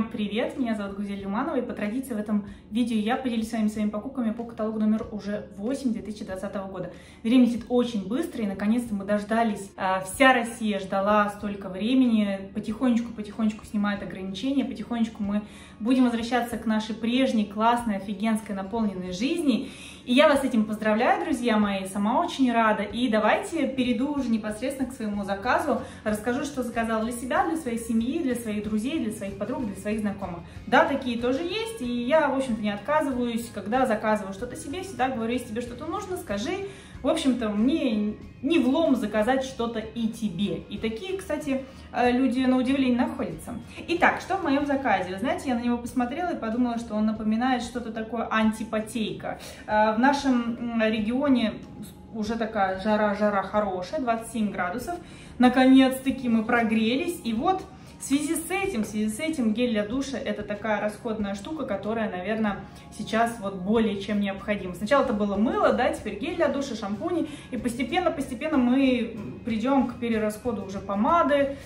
Всем привет! Меня зовут Гузель Люманова, и по традиции в этом видео я поделюсь с вами своими покупками по каталогу номер уже 8 2020 года. Время летит очень быстро, и наконец-то мы дождались. Вся Россия ждала столько времени, потихонечку снимают ограничения, потихонечку мы будем возвращаться к нашей прежней классной, офигенской, наполненной жизни. И я вас с этим поздравляю, друзья мои, сама очень рада. И давайте перейду уже непосредственно к своему заказу, расскажу, что заказала для себя, для своей семьи, для своих друзей, для своих подруг, для своих знакомых. Да, такие тоже есть, и я, в общем-то, не отказываюсь, когда заказываю что-то себе, всегда говорю, если тебе что-то нужно, скажи. В общем-то, мне не влом заказать что-то и тебе. И такие, кстати, люди на удивление находятся. Итак, что в моем заказе? Вы знаете, я на него посмотрела и подумала, что он напоминает что-то такое антипотейка. В нашем регионе уже такая жара-жара хорошая, 27 градусов. Наконец-таки мы прогрелись, и вот... В связи с этим гель для душа — это такая расходная штука, которая, наверное, сейчас вот более чем необходима. Сначала это было мыло, да, теперь гель для душа, шампуни, и постепенно мы придем к перерасходу уже помады,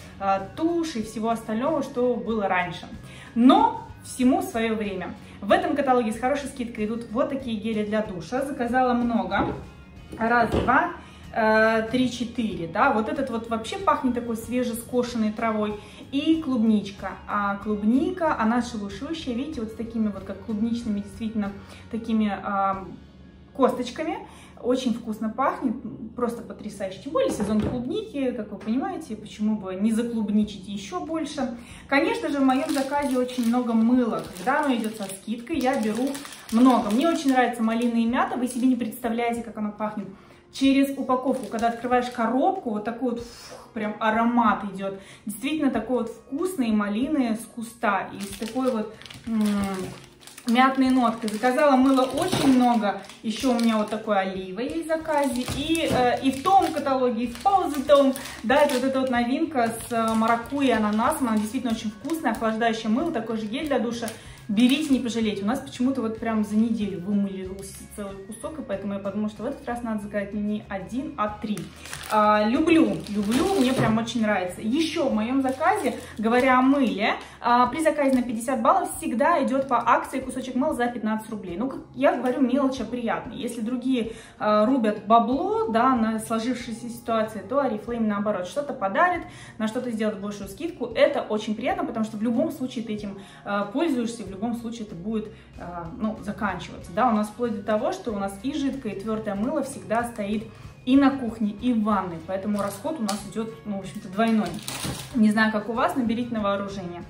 туши и всего остального, что было раньше. Но всему свое время. В этом каталоге с хорошей скидкой идут вот такие гели для душа. Заказала много. Раз, два, 3-4, да, вот этот вот вообще пахнет такой свежескошенной травой. И клубничка, а клубника, она шелушущая, видите, вот с такими вот как клубничными действительно такими косточками. Очень вкусно пахнет, просто потрясающе. Тем более сезон клубники, как вы понимаете, почему бы не заклубничить еще больше. Конечно же, в моем заказе очень много мыла. Когда оно идет со скидкой, я беру много. Мне очень нравится малина и мята, вы себе не представляете, как оно пахнет. Через упаковку, когда открываешь коробку, вот такой вот прям аромат идет. Действительно такой вот вкусный, малины с куста. И с такой вот мятной ноткой. Заказала мыло очень много. Еще у меня вот такое олива есть в заказе. И в том каталоге, и в паузу-том. Да, это вот эта вот новинка с маракуйей и ананасом. Она действительно очень вкусная, охлаждающее мыло. Такой же гель для душа. Берите, не пожалейте. У нас почему-то вот прям за неделю вымылился целый кусок, и поэтому я подумала, что в этот раз надо заказать не один, а три. Люблю, мне прям очень нравится. Еще в моем заказе, говоря о мыле, при заказе на 50 баллов всегда идет по акции кусочек мыла за 15 рублей. Ну, как я говорю, мелочь, а приятная. Если другие рубят бабло, да, на сложившейся ситуации, то Oriflame наоборот что-то подарит, на что-то сделает большую скидку. Это очень приятно, потому что в любом случае ты этим пользуешься, в любом случае это будет заканчиваться. Да, у нас вплоть до того, что у нас и жидкое, и твердое мыло всегда стоит и на кухне, и в ванной. Поэтому расход у нас идет, ну, в общем-то, двойной. Не знаю, как у вас, наберите на вооружение.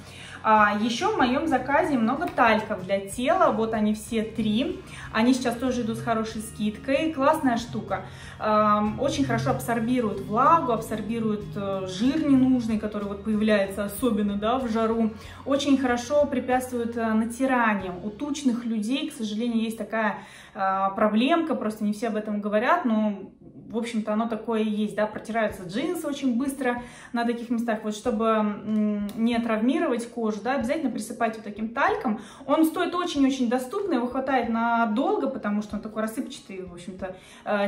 Еще в моем заказе много тальков для тела. Вот они все три. Они сейчас тоже идут с хорошей скидкой. Классная штука. Очень хорошо абсорбируют влагу, абсорбируют жир ненужный, который вот появляется особенно, да, в жару. Очень хорошо препятствуют натираниям. У тучных людей, к сожалению, есть такая проблемка. Просто не все об этом говорят, но... В общем-то, оно такое и есть, да, протираются джинсы очень быстро на таких местах. Вот чтобы не травмировать кожу, да, обязательно присыпайте вот таким тальком. Он стоит очень-очень доступно, его хватает надолго, потому что он такой рассыпчатый, в общем-то,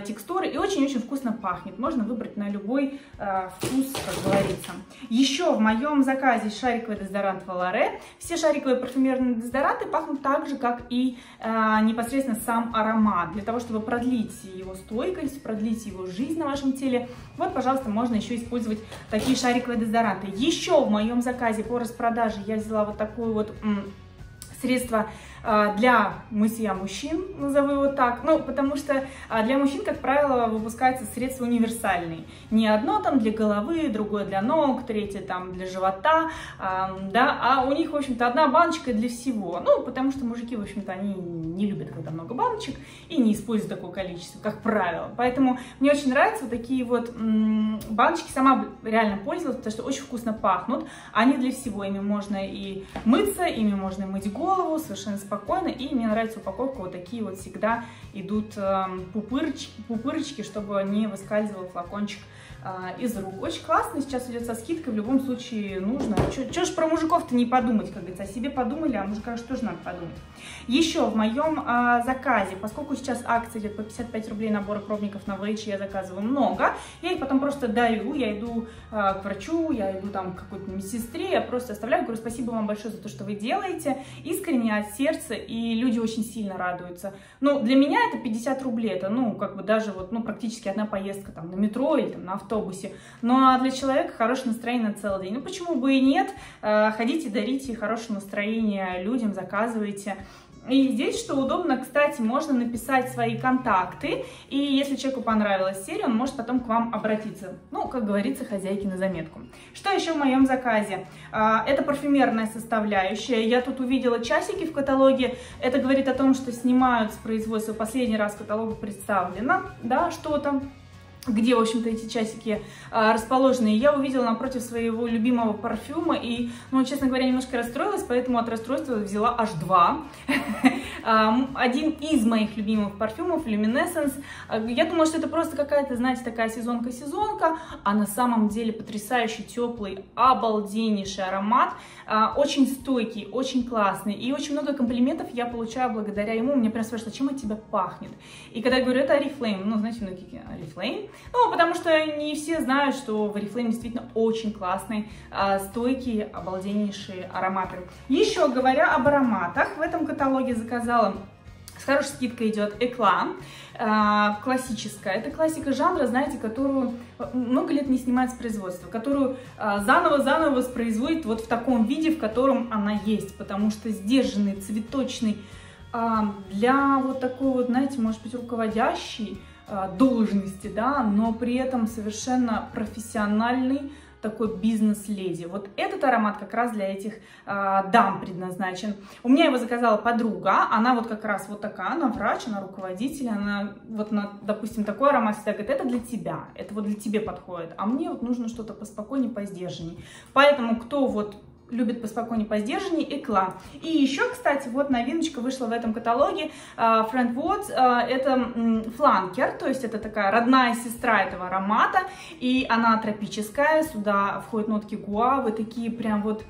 текстуры. И очень-очень вкусно пахнет. Можно выбрать на любой вкус, как говорится. Еще в моем заказе шариковый дезодорант Valoré. Все шариковые парфюмерные дезодоранты пахнут так же, как и непосредственно сам аромат. Для того, чтобы продлить его стойкость, продлить его жизнь на вашем теле. Вот, пожалуйста, можно еще использовать такие шариковые дезодоранты. Еще в моем заказе по распродаже я взяла вот такую вот средство для мытья мужчин, назову его так, ну, потому что для мужчин, как правило, выпускаются средства универсальные. Не одно там для головы, другое для ног, третье там для живота, да, а у них, в общем-то, одна баночка для всего, ну, потому что мужики, в общем-то, они не любят, когда много баночек и не используют такое количество, как правило. Поэтому мне очень нравятся вот такие вот баночки, сама реально пользовалась, потому что очень вкусно пахнут, они для всего, ими можно и мыться, ими можно и мыть голову, совершенно спокойно, и мне нравится упаковка, вот такие вот всегда идут пупырочки, чтобы не выскальзывал флакончик из рук. Очень классно, сейчас идет со скидкой, в любом случае нужно. Чё ж про мужиков-то не подумать, как говорится, о себе подумали, а мужиках же тоже надо подумать. Еще в моем заказе, поскольку сейчас акция идет по 55 рублей набора пробников на VH, я заказываю много, я их потом просто дарю, я иду к врачу, я иду там к какой-то медсестре, я просто оставляю, говорю, спасибо вам большое за то, что вы делаете, искренне, от сердца, и люди очень сильно радуются. Ну, для меня это 50 рублей, это, ну, как бы даже вот, ну, практически одна поездка там на метро или там на автобусе. Ну, а для человека хорошее настроение на целый день. Ну, почему бы и нет? Ходите, дарите хорошее настроение людям, заказывайте. И здесь, что удобно, кстати, можно написать свои контакты, и если человеку понравилась серия, он может потом к вам обратиться. Ну, как говорится, хозяйки на заметку. Что еще в моем заказе? Это парфюмерная составляющая. Я тут увидела часики в каталоге. Это говорит о том, что снимают с производства. Последний раз в каталогу представлено, да, что-то, где, в общем-то, эти часики расположены. Я увидела напротив своего любимого парфюма и, ну, честно говоря, немножко расстроилась, поэтому от расстройства взяла аж два. Один из моих любимых парфюмов, Luminescence. Я думала, что это просто какая-то, знаете, такая сезонка-сезонка, а на самом деле потрясающий, теплый, обалденнейший аромат. Очень стойкий, очень классный. И очень много комплиментов я получаю благодаря ему. Мне прям спрашивают, чем от тебя пахнет? И когда я говорю, это Oriflame, ну, знаете, ну, Oriflame. Ну, потому что не все знают, что в Oriflame действительно очень классные, стойкие, обалденнейшие ароматы. Еще говоря об ароматах, в этом каталоге заказала, с хорошей скидкой идет Eclat Femme, классическая. Это классика жанра, знаете, которую много лет не снимают с производства, которую заново-заново воспроизводит вот в таком виде, в котором она есть, потому что сдержанный, цветочный, для вот такой вот, знаете, может быть, руководящий должности, да, но при этом совершенно профессиональный такой бизнес-леди. Вот этот аромат как раз для этих дам предназначен. У меня его заказала подруга, она вот как раз вот такая, она врач, она руководитель, она вот, на, допустим, такой аромат всегда говорит, это для тебя, это вот для тебя подходит, а мне вот нужно что-то поспокойнее, поиздержаннее. Поэтому кто вот любит поспокойнее, поиздержаннее, Eclat. И еще, кстати, вот новиночка вышла в этом каталоге, Friends Woods, это фланкер, то есть это такая родная сестра этого аромата, и она тропическая, сюда входят нотки гуавы, такие прям вот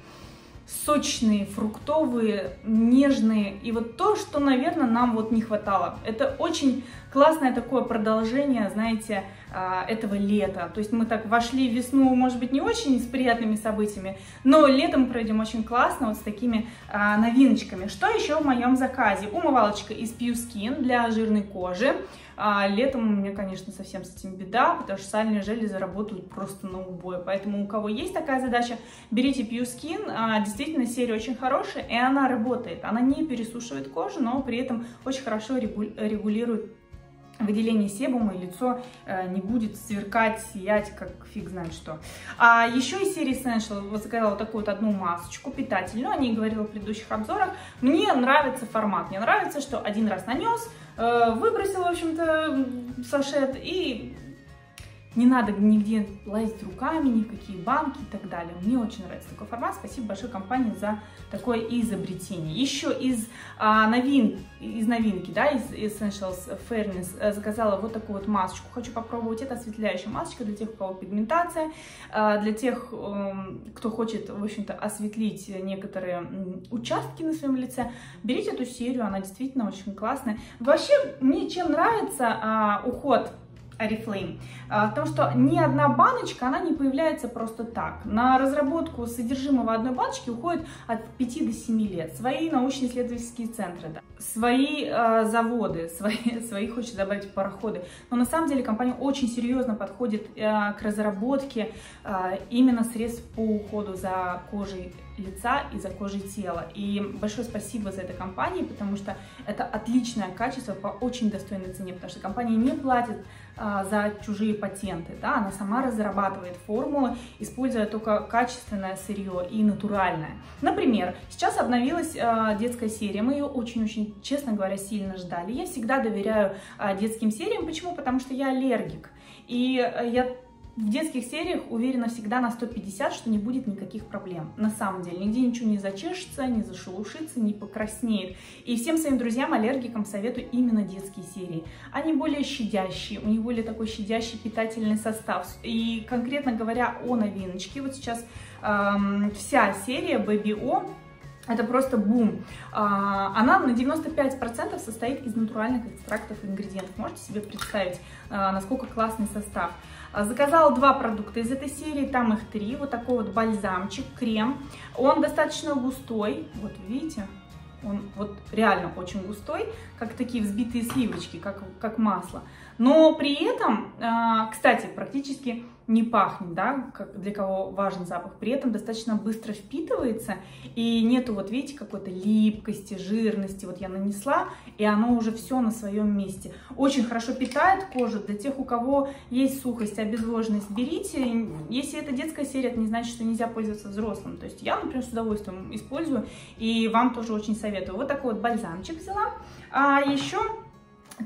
сочные, фруктовые, нежные, и вот то, что, наверное, нам вот не хватало. Это очень классное такое продолжение, знаете, этого лета. То есть мы так вошли в весну, может быть, не очень с приятными событиями, но летом пройдем очень классно вот с такими новиночками. Что еще в моем заказе? Умывалочка из Pure Skin для жирной кожи. Летом у меня, конечно, совсем с этим беда, потому что сальные железы заработают просто на убой. Поэтому у кого есть такая задача, берите Pure Skin. Действительно, серия очень хорошая, и она работает. Она не пересушивает кожу, но при этом очень хорошо регулирует выделение себума, и лицо не будет сверкать, сиять, как фиг знает что. А еще из серии Essentials заказала вот такую вот одну масочку питательную, о ней говорила в предыдущих обзорах. Мне нравится формат, мне нравится, что один раз нанес, выбросил, в общем-то, сашет, и не надо нигде лазить руками, ни в какие банки и так далее. Мне очень нравится такой формат. Спасибо большой компании за такое изобретение. Еще из новинки, да, из Essentials Fairness заказала вот такую вот масочку. Хочу попробовать. Это осветляющая масочка для тех, у кого пигментация, для тех, кто хочет, в общем-то, осветлить некоторые участки на своем лице. Берите эту серию, она действительно очень классная. Вообще, мне чем нравится уход Oriflame, потому что ни одна баночка, она не появляется просто так. На разработку содержимого одной баночки уходит от 5 до 7 лет. Свои научно-исследовательские центры, да, свои заводы, свои, хочется добавить, пароходы. Но на самом деле компания очень серьезно подходит к разработке именно средств по уходу за кожей лица и за кожей тела. И большое спасибо за это компании, потому что это отличное качество по очень достойной цене, потому что компания не платит за чужие патенты, да, она сама разрабатывает формулы, используя только качественное сырье и натуральное. Например, сейчас обновилась детская серия, мы ее очень-очень, честно говоря, сильно ждали. Я всегда доверяю детским сериям, почему? Потому что я аллергик, и я В детских сериях уверена всегда на 150, что не будет никаких проблем. На самом деле, нигде ничего не зачешется, не зашелушится, не покраснеет. И всем своим друзьям, аллергикам советую именно детские серии. Они более щадящие, у них более такой щадящий питательный состав. И конкретно говоря о новиночке, вот сейчас вся серия Baby O, это просто бум. Она на 95% состоит из натуральных экстрактов и ингредиентов. Можете себе представить, насколько классный состав. Заказала два продукта из этой серии, там их три. Вот такой вот бальзамчик, крем. Он достаточно густой, вот видите, он вот реально очень густой, как такие взбитые сливочки, как масло. Но при этом, кстати, практически не пахнет, да, для кого важен запах, при этом достаточно быстро впитывается и нету, вот видите, какой-то липкости, жирности. Вот я нанесла, и оно уже все на своем месте. Очень хорошо питает кожу. Для тех, у кого есть сухость, обезвоженность, берите. Если это детская серия, это не значит, что нельзя пользоваться взрослым. То есть я, например, с удовольствием использую, и вам тоже очень советую. Вот такой вот бальзамчик взяла. А еще...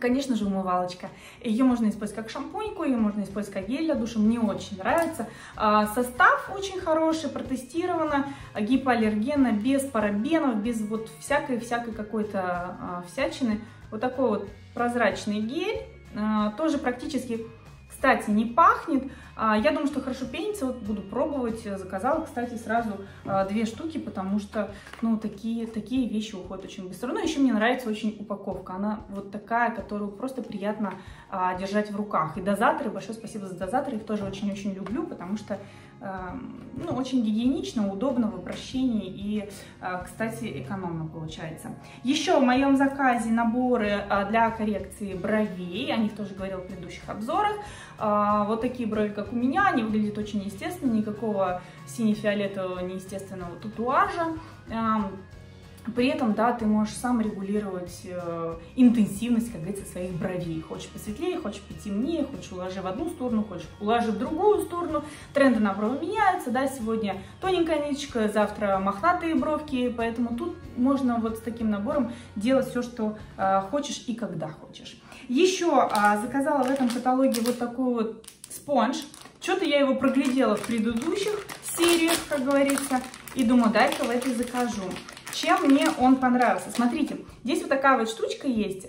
Конечно же, умывалочка. Ее можно использовать как шампуньку, ее можно использовать как гель для душа. Мне очень нравится. Состав очень хороший, протестировано, гипоаллергенно, без парабенов, без вот всякой какой-то всячины. Вот такой вот прозрачный гель. Тоже практически, кстати, не пахнет. Я думаю, что хорошо пенится. Вот буду пробовать. Заказала, кстати, сразу две штуки, потому что, ну, такие вещи уходят очень быстро. Но еще мне нравится очень упаковка. Она вот такая, которую просто приятно держать в руках. И дозаторы, большое спасибо за дозаторы. Их тоже очень-очень люблю, потому что, ну, очень гигиенично, удобно в обращении и, кстати, экономно получается. Еще в моем заказе наборы для коррекции бровей. О них тоже говорила в предыдущих обзорах. Вот такие брови, как у меня, они выглядят очень естественно, никакого сине-фиолетового неестественного татуажа. При этом, да, ты можешь сам регулировать интенсивность, как говорится, своих бровей. Хочешь посветлее, хочешь потемнее, хочешь уложи в одну сторону, хочешь уложи в другую сторону. Тренды на брови меняются, да, сегодня тоненькая ниточка, завтра мохнатые бровки, поэтому тут можно вот с таким набором делать все, что хочешь и когда хочешь. Еще заказала в этом каталоге вот такой вот спонж. Что-то я его проглядела в предыдущих сериях, как говорится, и думаю, дай-ка в этой закажу. Чем мне он понравился? Смотрите, здесь вот такая вот штучка есть,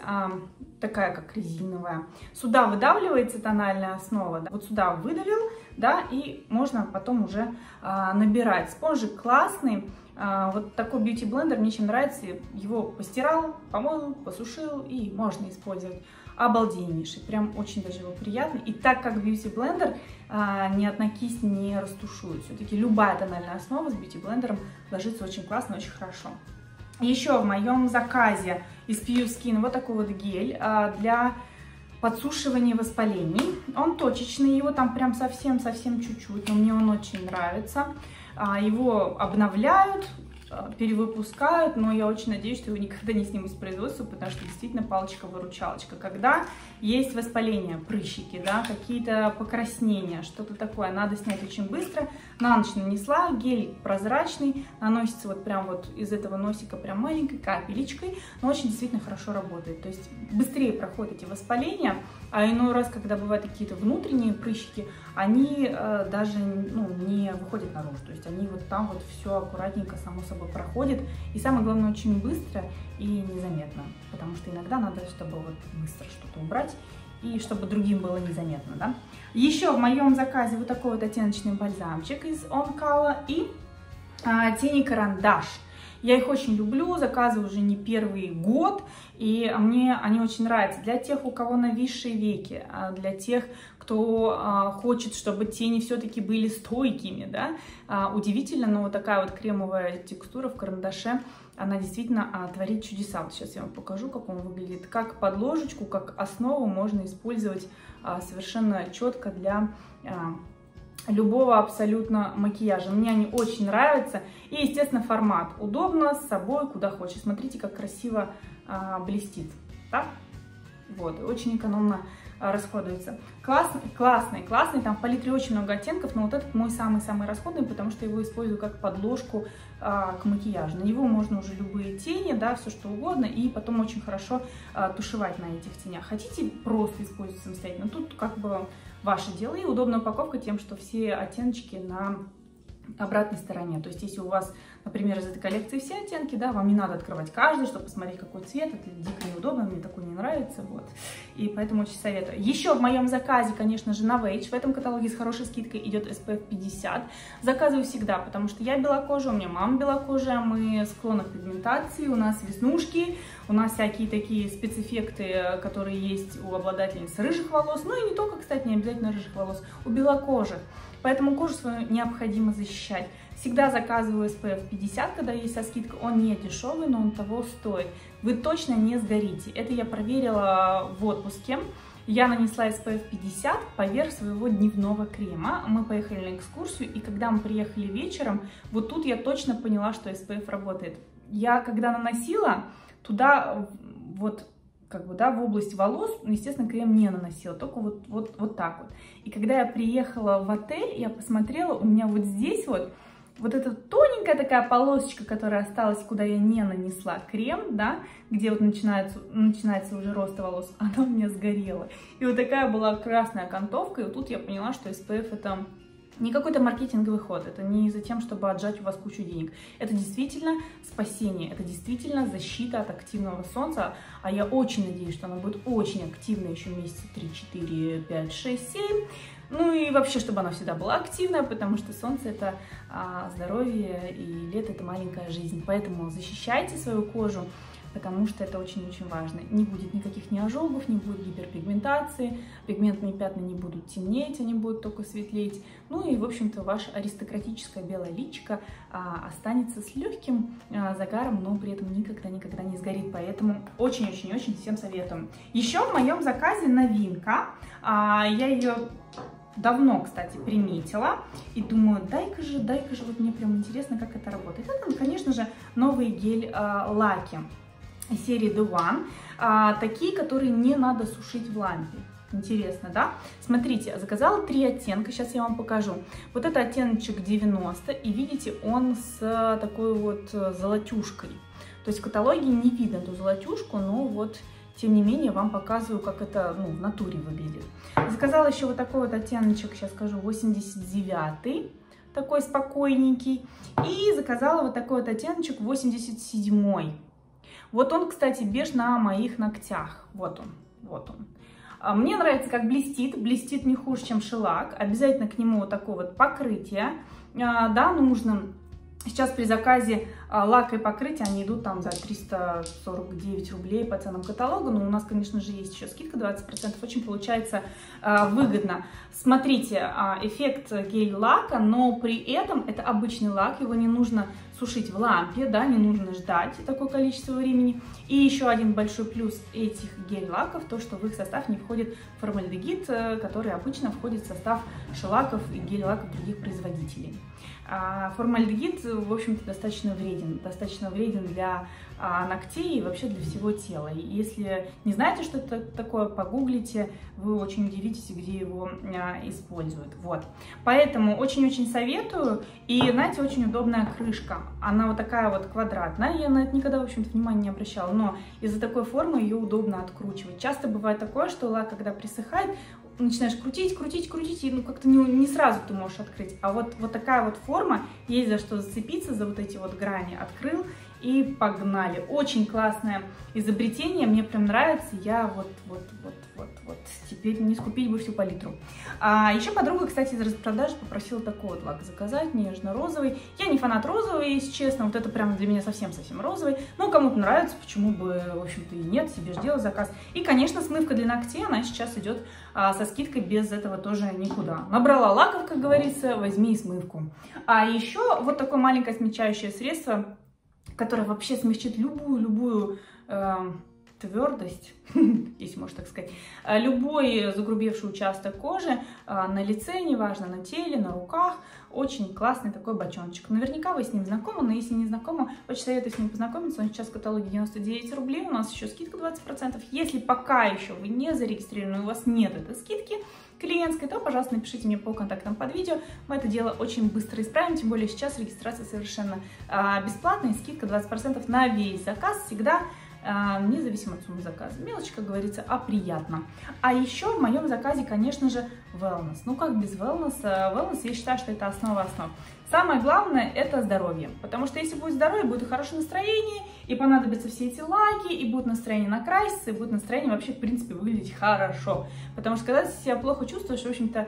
такая как резиновая. Сюда выдавливается тональная основа, да? Вот сюда выдавил, да, и можно потом уже набирать. Спонжик классный. Вот такой бьюти-блендер мне чем нравится. Его постирал, помыл, посушил, и можно использовать. Обалденнейший, прям очень даже его приятный. И так как бьюти-блендер, ни одна кисть не растушует. Все-таки любая тональная основа с бьюти-блендером ложится очень классно, очень хорошо. Еще в моем заказе из Pure Skin вот такой вот гель для подсушивания воспалений. Он точечный, его там прям совсем-совсем чуть-чуть, но мне он очень нравится. Его обновляют, перевыпускают, но я очень надеюсь, что его никогда не снимут с производства, потому что действительно палочка-выручалочка. Когда есть воспаление, прыщики, да, какие-то покраснения, что-то такое, надо снять очень быстро. На ночь нанесла, гель прозрачный, наносится вот прям вот из этого носика прям маленькой капелечкой, но очень действительно хорошо работает. То есть быстрее проходят эти воспаления, а иной раз, когда бывают какие-то внутренние прыщики, они даже, ну, не выходят наружу, то есть они вот там вот все аккуратненько само собой проходит, и самое главное, очень быстро и незаметно, потому что иногда надо, чтобы вот быстро что-то убрать и чтобы другим было незаметно, да? Еще в моем заказе вот такой вот оттеночный бальзамчик из OnColour и тени-карандаш. Я их очень люблю, заказываю уже не первый год, и мне они очень нравятся. Для тех, у кого нависшие веки, для тех, кто хочет, чтобы тени все-таки были стойкими, да? Удивительно, но вот такая вот кремовая текстура в карандаше, она действительно творит чудеса. Вот сейчас я вам покажу, как он выглядит. Как подложечку, как основу можно использовать совершенно четко для любого абсолютно макияжа. Мне они очень нравятся. И, естественно, формат. Удобно, с собой, куда хочешь. Смотрите, как красиво блестит. Да? Вот, очень экономно расходуется. Классный, классный, классный. Там в палитре очень много оттенков, но вот этот мой самый-самый расходный, потому что его использую как подложку к макияжу. На него можно уже любые тени, да, все что угодно, и потом очень хорошо тушевать на этих тенях. Хотите просто использовать самостоятельно? Тут как бы ваше дело. И удобная упаковка тем, что все оттеночки на обратной стороне. То есть, если у вас, например, из этой коллекции все оттенки, да, вам не надо открывать каждый, чтобы посмотреть, какой цвет. Это дико неудобно, мне такой не нравится. Вот. И поэтому очень советую. Еще в моем заказе, конечно же, NovAge. В этом каталоге с хорошей скидкой идет SPF 50. Заказываю всегда, потому что я белокожая, у меня мама белокожая, мы склонны к пигментации, у нас веснушки, у нас всякие такие спецэффекты, которые есть у обладательниц рыжих волос. Ну и не только, кстати, не обязательно рыжих волос, у белокожих. Поэтому кожу свою необходимо защищать. Всегда заказываю SPF 50, когда есть со скидкой. Он не дешевый, но он того стоит. Вы точно не сгорите. Это я проверила в отпуске. Я нанесла SPF 50 поверх своего дневного крема. Мы поехали на экскурсию, и когда мы приехали вечером, вот тут я точно поняла, что SPF работает. Я когда наносила, туда вот... как бы, да, в область волос, естественно, крем не наносила, только вот так вот. И когда я приехала в отель, я посмотрела, у меня вот здесь вот эта тоненькая такая полосочка, которая осталась, куда я не нанесла крем, да, где вот начинается уже рост волос, она у меня сгорела. И вот такая была красная окантовка, и вот тут я поняла, что SPF это... не какой-то маркетинговый ход, это не за тем, чтобы отжать у вас кучу денег. Это действительно спасение, это действительно защита от активного солнца, а я очень надеюсь, что оно будет очень активно еще месяца 3, 4, 5, 6, 7. Ну и вообще, чтобы оно всегда было активное, потому что солнце это здоровье и лето это маленькая жизнь. Поэтому защищайте свою кожу, потому что это очень-очень важно. Не будет никаких ни ожогов, не будет гиперпигментации, пигментные пятна не будут темнеть, они будут только светлеть. Ну и, в общем-то, ваше аристократическое белое личико останется с легким загаром, но при этом никогда-никогда не сгорит. Поэтому очень-очень-очень всем советую. Еще в моем заказе новинка. Я ее... давно, кстати, приметила и думаю, дай-ка же, вот мне прям интересно, как это работает. Это, конечно же, новый гель-лаки серии The One, такие, которые не надо сушить в лампе. Интересно, да? Смотрите, заказала 3 оттенка, сейчас я вам покажу. Вот это оттеночек 90, и видите, он с такой вот золотюшкой. То есть в каталоге не видно эту золотюшку, но вот... тем не менее, вам показываю, как это, ну, в натуре выглядит. Заказала еще вот такой вот оттеночек, сейчас скажу, 89-й, такой спокойненький. И заказала вот такой вот оттеночек 87-й. Вот он, кстати, беж на моих ногтях. Вот он, вот он. Мне нравится, как блестит. Блестит не хуже, чем шеллак. Обязательно к нему вот такое вот покрытие, да, нужно. Сейчас при заказе лака и покрытия они идут там за 349 рублей по ценам каталога, но у нас, конечно же, есть еще скидка 20%, очень получается выгодно. Смотрите, эффект гель-лака, но при этом это обычный лак, его не нужно сушить в лампе, да, не нужно ждать такое количество времени. И еще один большой плюс этих гель-лаков, то, что в их состав не входит формальдегид, который обычно входит в состав шеллаков и гель-лаков других производителей. Формальдегид, в общем-то, достаточно вреден для ногтей и вообще для всего тела. И если не знаете, что это такое, погуглите, вы очень удивитесь, где его используют. Вот. Поэтому очень-очень советую. И, знаете, очень удобная крышка. Она вот такая вот квадратная. Я на это никогда, в общем-то, внимания не обращала. Но из-за такой формы ее удобно откручивать. Часто бывает такое, что лак, когда присыхает, начинаешь крутить, и ну как-то не сразу ты можешь открыть. А вот такая вот форма, есть за что зацепиться, за вот эти вот грани открыл и погнали. Очень классное изобретение, мне прям нравится. Я вот, теперь не скупить бы всю палитру. Еще подруга, кстати, из распродажи попросила такой вот лак заказать, нежно-розовый. Я не фанат розового, если честно, вот это прям для меня совсем-совсем розовый. Но кому-то нравится, почему бы, в общем-то, и нет, себе же делал заказ. И, конечно, смывка для ногтей, она сейчас идет со скидкой, без этого тоже никуда. Набрала лаков, как говорится, возьми и смывку. А еще вот такое маленькое смягчающее средство, которое вообще смягчит любую твердость, если можно так сказать, любой загрубевший участок кожи на лице, неважно, на теле, на руках, очень классный такой бочоночек. Наверняка вы с ним знакомы, но если не знакомы, очень советую с ним познакомиться. Он сейчас в каталоге 99 рублей, у нас еще скидка 20%. Если пока еще вы не зарегистрированы, у вас нет этой скидки клиентской, то, пожалуйста, напишите мне по контактам под видео. Мы это дело очень быстро исправим, тем более сейчас регистрация совершенно бесплатная, скидка 20% на весь заказ всегда, независимо от суммы заказа. Мелочь, как говорится, а приятно. А еще в моем заказе, конечно же, wellness. Ну как без wellness? Wellness, я считаю, что это основа основ. Самое главное – это здоровье. Потому что если будет здоровье, будет и хорошее настроение, и понадобятся все эти лаки, и будет настроение накраситься, и будет настроение вообще, в принципе, выглядеть хорошо. Потому что когда ты себя плохо чувствуешь, в общем-то,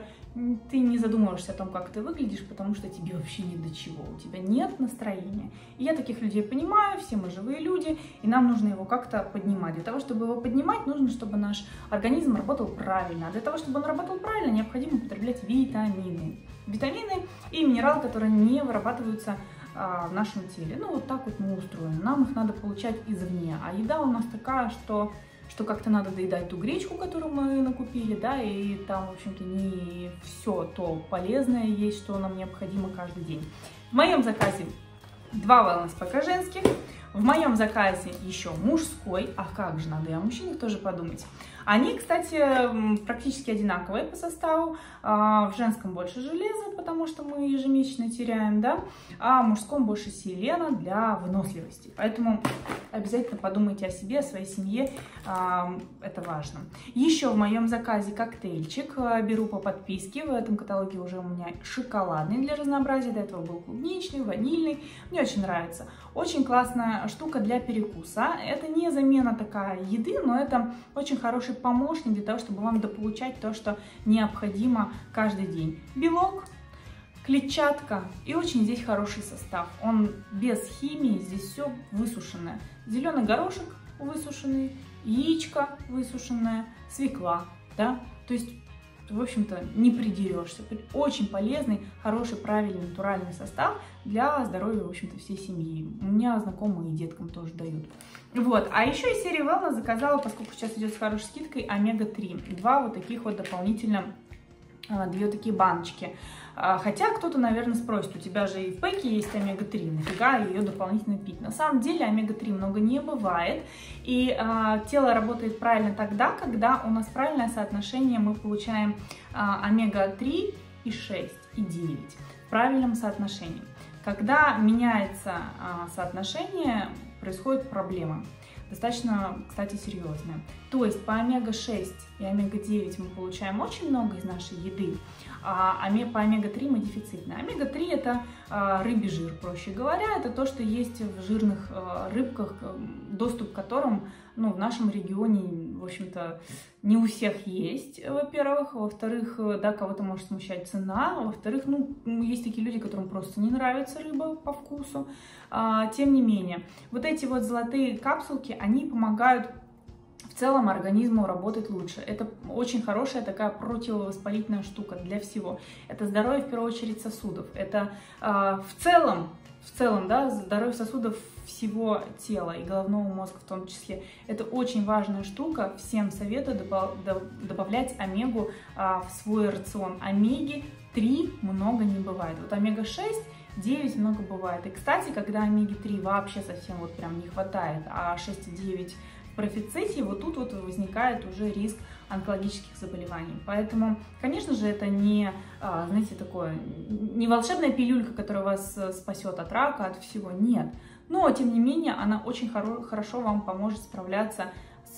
ты не задумываешься о том, как ты выглядишь, потому что тебе вообще ни до чего, у тебя нет настроения. И я таких людей понимаю, все мы живые люди, и нам нужно его как-то поднимать. Для того, чтобы его поднимать, нужно, чтобы наш организм работал правильно. А для того, чтобы он работал правильно, необходимо употреблять витамины. Витамины и минералы, которые не вырабатываются в нашем теле. Ну, вот так вот мы устроены. Нам их надо получать извне. А еда у нас такая, что как-то надо доедать ту гречку, которую мы накупили, да, и там, в общем-то, не все то полезное есть, что нам необходимо каждый день. В моем заказе два wellness пока женских, в моем заказе еще мужской, а как же надо и о мужчинах тоже подумать. Они, кстати, практически одинаковые по составу, в женском больше железа, потому что мы ежемесячно теряем, да, а в мужском больше селена для выносливости. Поэтому обязательно подумайте о себе, о своей семье, это важно. Еще в моем заказе коктейльчик, беру по подписке, в этом каталоге уже у меня шоколадный для разнообразия, до этого был клубничный, ванильный, мне очень нравится. Очень классная штука для перекуса, это не замена такая еды, но это очень хороший помощник для того, чтобы вам дополучать то, что необходимо каждый день. Белок, клетчатка и очень здесь хороший состав. Он без химии, здесь все высушенное. Зеленый горошек высушенный, яичко высушенное, свекла, да, то есть, в общем-то, не придерешься. Очень полезный, хороший, правильный, натуральный состав для здоровья, в общем-то, всей семьи. У меня знакомые и деткам тоже дают. Вот, а еще из серии Wellness заказала, поскольку сейчас идет с хорошей скидкой, омега-3. Два вот таких вот дополнительно, две такие баночки. Хотя кто-то, наверное, спросит, у тебя же и в пэке есть омега-3, нафига ее дополнительно пить? На самом деле омега-3 много не бывает, и тело работает правильно тогда, когда у нас правильное соотношение, мы получаем омега-3 и 6, и 9 в правильном соотношении. Когда меняется соотношение, происходит проблема. Достаточно, кстати, серьезная. То есть по омега-6 и омега-9 мы получаем очень много из нашей еды, а по омега-3 мы дефицитны. Омега-3 это рыбий жир, проще говоря, это то, что есть в жирных рыбках, доступ к которым, ну, в нашем регионе, в общем-то, не у всех есть, во-первых. Во-вторых, да, кого-то может смущать цена. Во-вторых, ну, есть такие люди, которым просто не нравится рыба по вкусу. Тем не менее, вот эти вот золотые капсулки, они помогают в целом организму работать лучше. Это очень хорошая такая противовоспалительная штука для всего. Это здоровье, в первую очередь, сосудов. Это в целом, да, здоровье сосудов всего тела и головного мозга в том числе. Это очень важная штука. Всем советую добавлять омегу в свой рацион. Омеги-3 много не бывает. Вот омега-6, 9 много бывает. И, кстати, когда омеги-3 вообще совсем вот прям не хватает, а 6 и 9 в профиците, вот тут вот возникает уже риск онкологических заболеваний. Поэтому, конечно же, это не, знаете, такое, не волшебная пилюлька, которая вас спасет от рака, от всего, нет. Но, тем не менее, она очень хорошо вам поможет справляться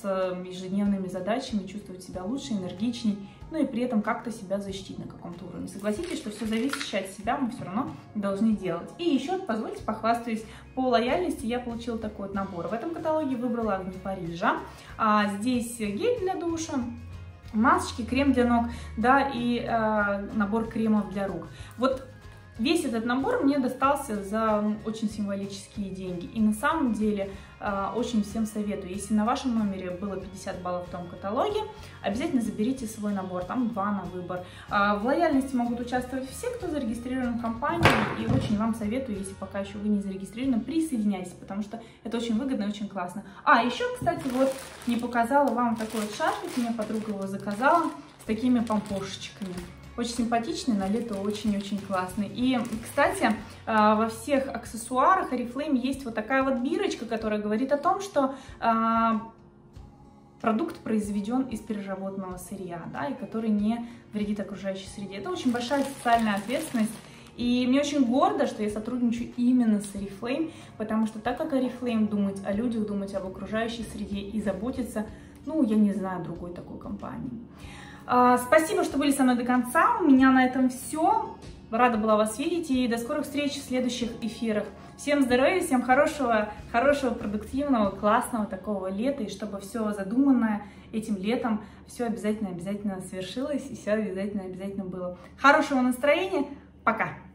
с ежедневными задачами, чувствовать себя лучше, энергичнее, ну и при этом как-то себя защитить на каком-то уровне. Согласитесь, что все зависящее от себя мы все равно должны делать. И еще, позвольте, похвастаюсь, по лояльности я получила такой вот набор. В этом каталоге выбрала «Огни Парижа», а здесь гель для душа, масочки, крем для ног, да, и набор кремов для рук. Вот Весь этот набор мне достался за очень символические деньги. И на самом деле очень всем советую. Если на вашем номере было 50 баллов в том каталоге, обязательно заберите свой набор. Там 2 на выбор. В лояльности могут участвовать все, кто зарегистрирован в компании. И очень вам советую, если пока еще вы не зарегистрированы, присоединяйтесь, потому что это очень выгодно и очень классно. А, еще, кстати, вот не показала вам такой вот шарфик. Мне подруга его заказала с такими помпошечками. Очень симпатичный, на лето очень-очень классный. И, кстати, во всех аксессуарах Oriflame есть вот такая вот бирочка, которая говорит о том, что продукт произведен из переработанного сырья, да, и который не вредит окружающей среде. Это очень большая социальная ответственность. И мне очень гордо, что я сотрудничаю именно с Oriflame, потому что так как Oriflame думает о людях, думает об окружающей среде и заботится, ну, я не знаю другой такой компании. Спасибо, что были со мной до конца. У меня на этом все. Рада была вас видеть и до скорых встреч в следующих эфирах. Всем здоровья, всем хорошего, продуктивного, классного такого лета. И чтобы все задуманное этим летом, все обязательно-обязательно свершилось и все обязательно-обязательно было. Хорошего настроения. Пока!